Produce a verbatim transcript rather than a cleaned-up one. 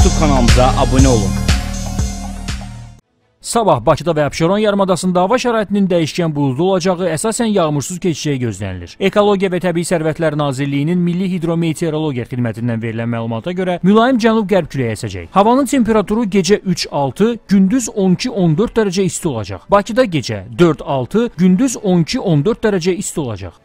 YouTube kanalımıza abone olun. Sabah Bakıda və Abşeron yarımadasında hava şəraitinin dəyişkən buludlu olacağı, əsasən yağmursuz keçəcəyi gözlənilir. Ekologiya və Təbii Sərvətlər Nazirliyinin Milli Hidrometeorologiya Xidmətindən verilən məlumata görə mülayim cənub-qərb küləyi əsəcək. Havanın temperaturu gecə üç altı, gündüz on iki on dörd dərəcə isti olacaq. Bakıda gecə dörd altı, gündüz on iki on dörd dərəcə isti olacaq.